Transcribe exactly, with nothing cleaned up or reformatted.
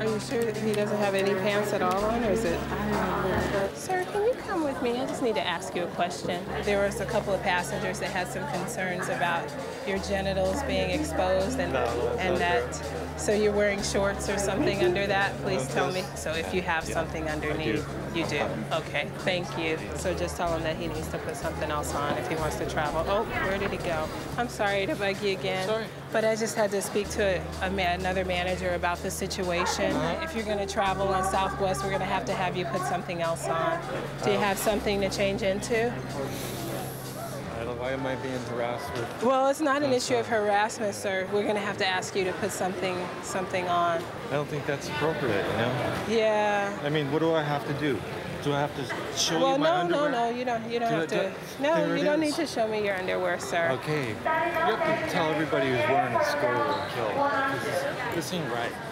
Are you sure that he doesn't have any pants at all on, or is it? Sir, can you come with me? I just need to ask you a question. There was a couple of passengers that had some concerns about your genitals being exposed, and no, and that. So you're wearing shorts or something under that? Please tell me. So if you have something underneath, you do. Okay, thank you. So just tell him that he needs to put something else on if he wants to travel. Oh, where did he go? I'm sorry to bug you again. Sorry. But I just had to speak to a, a man, another manager about the situation. If you're going to travel on Southwest, we're going to have to have you put something else on. Do you have something to change into? Why am I being harassed? With well, it's not an issue of harassment, sir. We're going to have to ask you to put something something on. I don't think that's appropriate, you know? Yeah. I mean, what do I have to do? Do I have to show well, you my no, underwear? Well, no, no, no. You don't, you don't do have to. No, you don't is. need to show me your underwear, sir. Okay. You have to tell everybody who's wearing a skirt or a kilt. This, this ain't right.